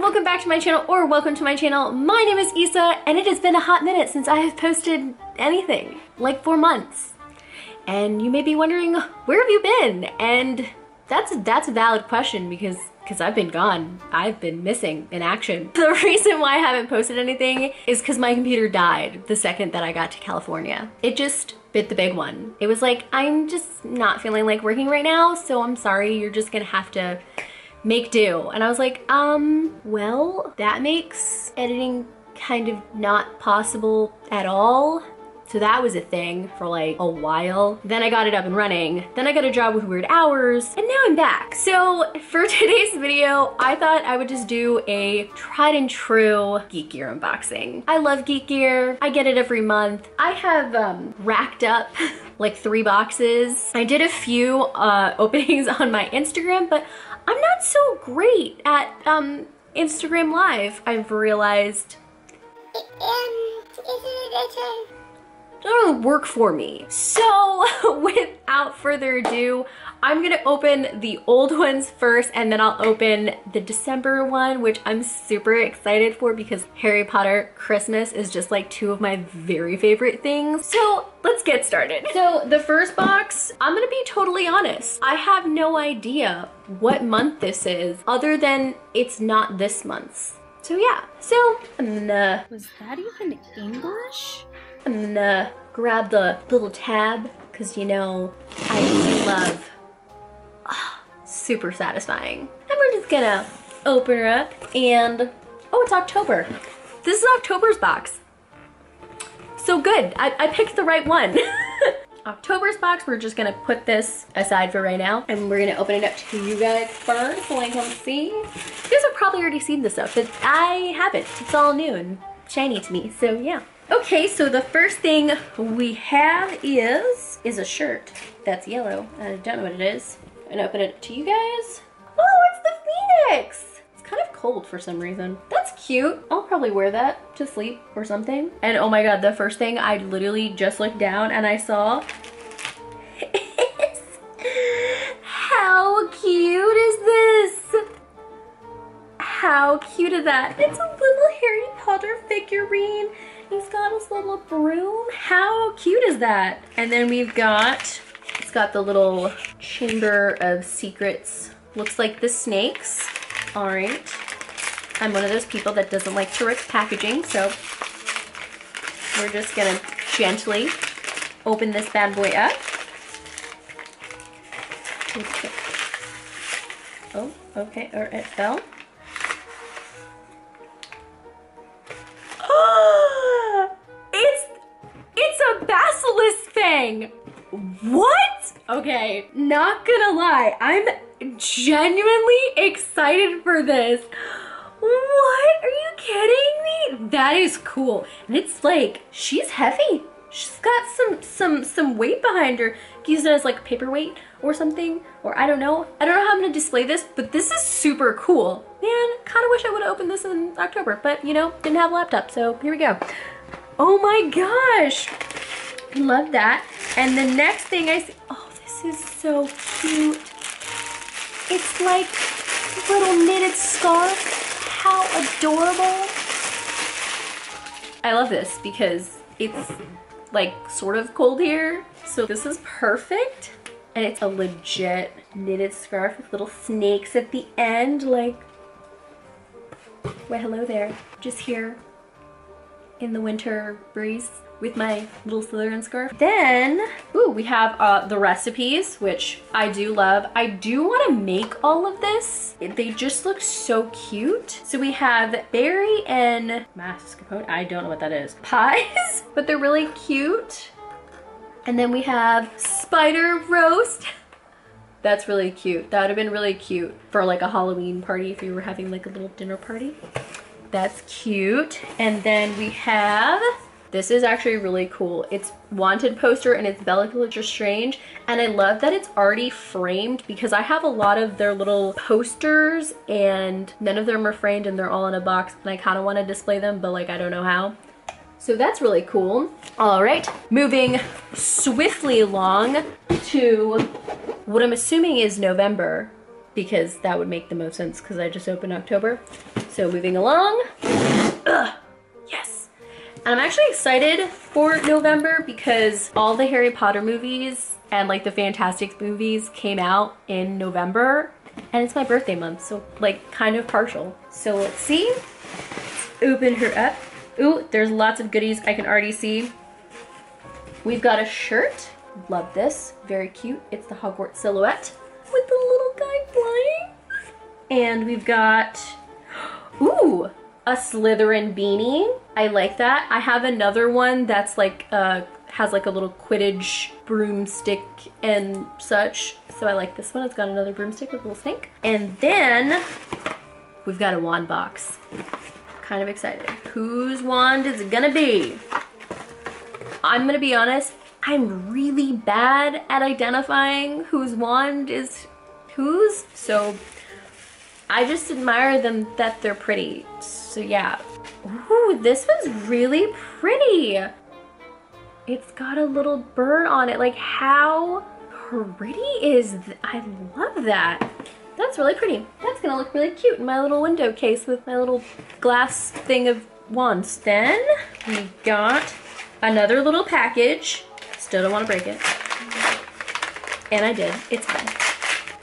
and welcome back to my channel, or welcome to my channel. My name is Isa, and it has been a hot minute since I have posted anything, like 4 months. And you may be wondering, where have you been? And that's a valid question because I've been gone. I've been missing in action. The reason why I haven't posted anything is because my computer died the second that I got to California. It just bit the big one. It was like, I'm just not feeling like working right now, so I'm sorry, you're just gonna have to make do. And I was like, well, that makes editing kind of not possible at all. So that was a thing for like a while. Then I got it up and running. Then I got a job with weird hours, and now I'm back. So for today's video, I thought I would just do a tried and true Geek Gear unboxing. I love Geek Gear. I get it every month. I have racked up like 3 boxes. I did a few openings on my Instagram, but I'm not so great at Instagram Live, I've realized. Doesn't work for me. So without further ado, I'm gonna open the old ones first, and then I'll open the December one, which I'm super excited for because Harry Potter Christmas is just like 2 of my very favorite things. So let's get started. So the first box, I'm gonna be totally honest, I have no idea what month this is other than it's not this month's. So yeah, so I'm gonna... Was that even English? I'm gonna grab the little tab because, you know, I love, super satisfying. And we're just gonna open her up and, oh, it's October. This is October's box. So good, I picked the right one. October's box, we're just gonna put this aside for right now, and we're gonna open it up to you guys first so I can see. You guys have probably already seen this stuff, but I haven't. It's all new and shiny to me, so yeah. Okay, so the first thing we have is a shirt that's yellow. I don't know what it is. I'm gonna open it to you guys. Oh, it's the Phoenix! It's kind of cold for some reason. That's cute. I'll probably wear that to sleep or something. And oh my god, the first thing, I literally just looked down and I saw is, how cute is this? How cute is that? It's a little Harry Potter figurine. He's got his little broom. How cute is that? And then we've got, it's got the little Chamber of Secrets. Looks like the snakes. All right. I'm one of those people that doesn't like to rip packaging, so we're just gonna gently open this bad boy up. Okay. Oh, okay, or it fell. What? Okay, not gonna lie, I'm genuinely excited for this. What? Are you kidding me? That is cool. And it's like, she's heavy. She's got some weight behind her. You can use it as like paperweight or something, or I don't know. I don't know how I'm gonna display this, but this is super cool. Man, kinda wish I would've opened this in October, but you know, didn't have a laptop, so here we go. Oh my gosh. Love that. And the next thing I see, oh, this is so cute. It's like a little knitted scarf. How adorable. I love this because it's like sort of cold here. So this is perfect. And it's a legit knitted scarf with little snakes at the end. Like, well, hello there. Just here in the winter breeze with my little Slytherin scarf. Then, ooh, we have the recipes, which I do love. I do wanna make all of this. They just look so cute. So we have berry and mascarpone, I don't know what that is, pies, but they're really cute. And then we have spider roast. That's really cute. That would have been really cute for like a Halloween party if you were having like a little dinner party. That's cute. And then we have, this is actually really cool. It's wanted poster and it's Bellatrix Strange. And I love that it's already framed because I have a lot of their little posters and none of them are framed and they're all in a box. And I kind of want to display them, but like, I don't know how. So that's really cool. All right, moving swiftly along to what I'm assuming is November. because that would make the most sense because I just opened October. So moving along. Ugh, yes. And I'm actually excited for November because all the Harry Potter movies and like the Fantastic movies came out in November, and it's my birthday month, so like kind of partial. So let's see. Open her up. Ooh, there's lots of goodies I can already see. We've got a shirt. Love this. Very cute. It's the Hogwarts silhouette with the little guy flying. And we've got, ooh, a Slytherin beanie. I like that. I have another one that's like, has like a little Quidditch broomstick and such. So I like this one. It's got another broomstick with a little snake. And then we've got a wand box. Kind of excited. Whose wand is it gonna be? I'm gonna be honest, I'm really bad at identifying whose wand is whose, so I just admire them that they're pretty. So yeah. Ooh, this one's really pretty. It's got a little bird on it. Like, how pretty is that? I love that. That's really pretty. That's gonna look really cute in my little window case with my little glass thing of wands. Then we got another little package. Still don't want to break it. And I did. It's fun.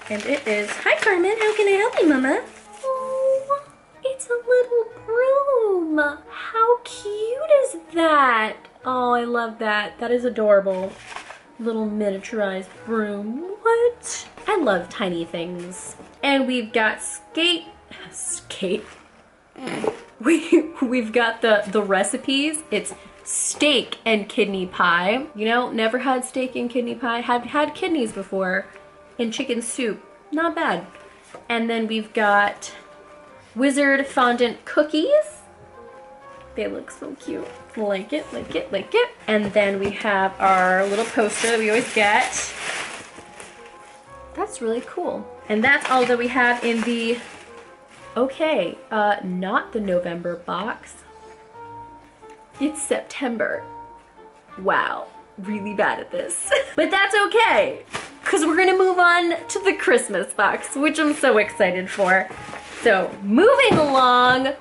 And it is, hi Carmen, how can I help you, Mama? Oh, it's a little broom. How cute is that? Oh, I love that. That is adorable. Little miniaturized broom. What? I love tiny things. And we've got skate. We've got the recipes. It's steak and kidney pie. You know, never had steak and kidney pie. Have had kidneys before, and chicken soup. Not bad. And then we've got wizard fondant cookies. They look so cute. Like it, like it, like it. And then we have our little poster that we always get. That's really cool. And that's all that we have in the, okay, not the November box. It's September. Wow, really bad at this. But that's okay, because we're gonna move on to the Christmas box, which I'm so excited for. So moving along.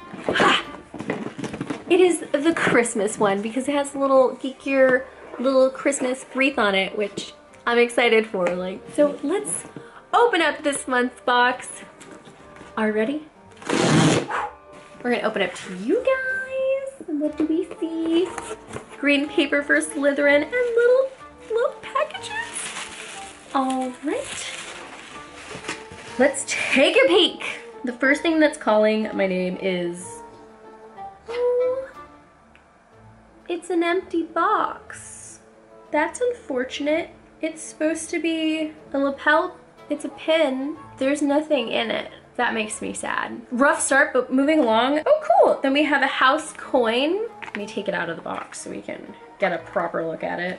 It is the Christmas one because it has a little Geek Gear little Christmas wreath on it, which I'm excited for. Like, so let's open up this month's box. Are you ready? We're gonna open up to you guys. What do we see? Green paper for Slytherin and little packages. All right, let's take a peek. The first thing that's calling my name is, it's an empty box. That's unfortunate. It's supposed to be a lapel. It's a pin. There's nothing in it. That makes me sad. Rough start, but moving along. Oh, cool. Then we have a house coin. Let me take it out of the box so we can get a proper look at it.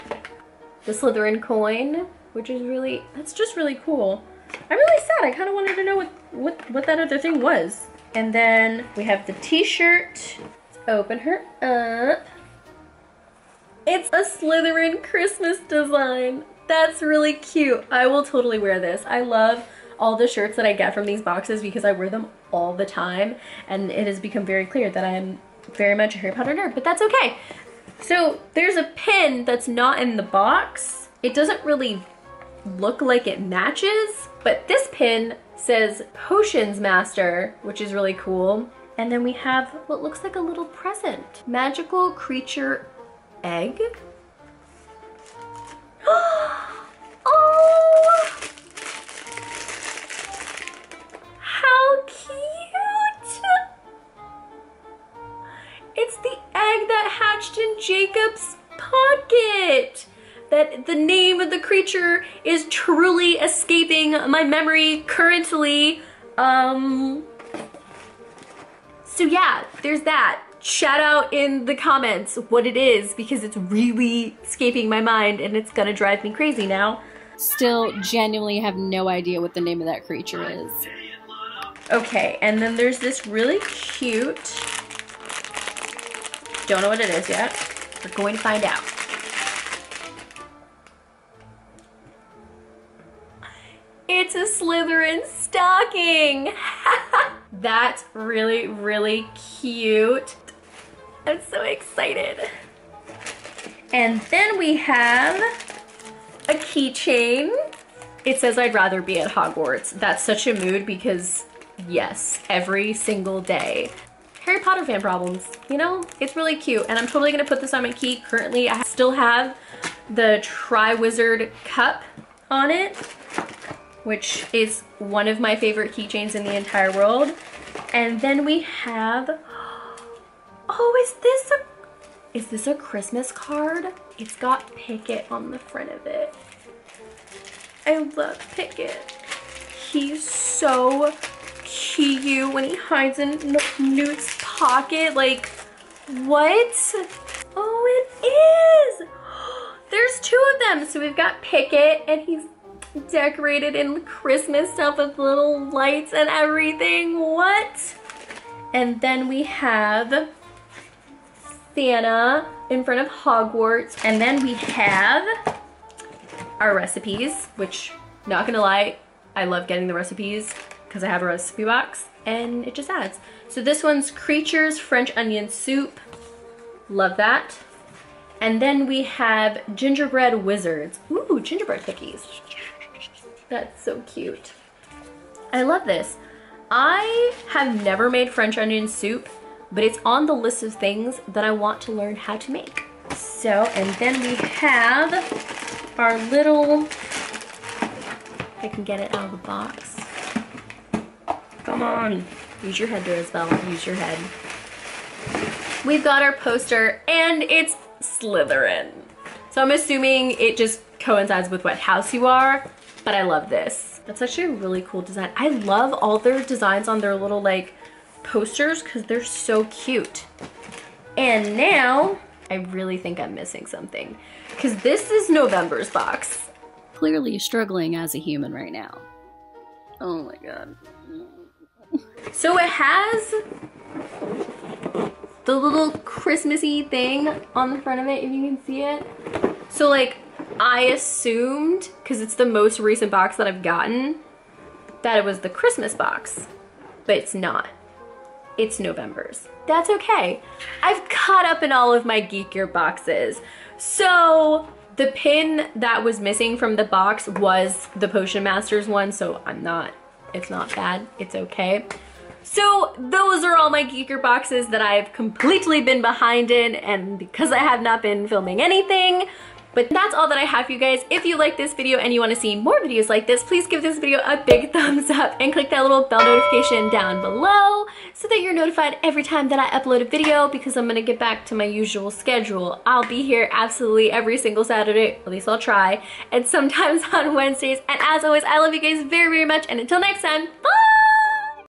The Slytherin coin, which is really, that's just really cool. I'm really sad. I kind of wanted to know what that other thing was. And then we have the t-shirt. Open her up. It's a Slytherin Christmas design. That's really cute. I will totally wear this. I love all the shirts that I get from these boxes because I wear them all the time, and it has become very clear that I am very much a Harry Potter nerd, but that's okay. So there's a pin that's not in the box. It doesn't really look like it matches, but this pin says Potions Master, which is really cool. And then we have what looks like a little present. Magical creature egg? Oh! How cute! It's the egg that hatched in Jacob's pocket! That the name of the creature is truly escaping my memory currently. So yeah, there's that. Shout out in the comments what it is because it's really escaping my mind and it's gonna drive me crazy now. Still genuinely have no idea what the name of that creature is. Okay, and then there's this really cute, don't know what it is yet. We're going to find out. It's a Slytherin stocking. That's really, really cute. I'm so excited. And then we have a keychain. It says, "I'd rather be at Hogwarts." That's such a mood because, yes, every single day. Harry Potter fan problems, you know? It's really cute. And I'm totally gonna put this on my key. Currently, I still have the Tri-Wizard cup on it, which is one of my favorite keychains in the entire world. And then we have, oh, is this a Christmas card? It's got Pickett on the front of it. I love Pickett. He's so cute when he hides in Newt's pocket. Like, what? Oh, it is. There's two of them. So we've got Pickett, and he's decorated in Christmas stuff with little lights and everything. What? And then we have Santa in front of Hogwarts. And then we have our recipes, which, not gonna lie, I love getting the recipes because I have a recipe box and it just adds. So this one's Creatures French Onion Soup. Love that. And then we have Gingerbread Wizards. Ooh, gingerbread cookies. That's so cute. I love this. I have never made French onion soup, but it's on the list of things that I want to learn how to make. So, and then we have our little, if I can get it out of the box. Come on, use your head, Dorisbell, use your head. We've got our poster, and it's Slytherin. So I'm assuming it just coincides with what house you are, but I love this. That's actually a really cool design. I love all their designs on their little like posters because they're so cute. And now I really think I'm missing something because this is November's box. Clearly struggling as a human right now. Oh my God. So it has the little Christmassy thing on the front of it, if you can see it. So like, I assumed, because it's the most recent box that I've gotten, that it was the Christmas box, but it's not. It's November's. That's okay. I've caught up in all of my Geek Gear boxes. So the pin that was missing from the box was the Potion Master's one, so it's not bad, it's okay. So those are all my Geek Gear boxes that I've completely been behind in, and because I have not been filming anything. But that's all that I have for you guys. If you like this video and you want to see more videos like this, please give this video a big thumbs up and click that little bell notification down below so that you're notified every time that I upload a video, because I'm going to get back to my usual schedule. I'll be here absolutely every single Saturday, at least I'll try, and sometimes on Wednesdays. And as always, I love you guys very, very much, and until next time, bye!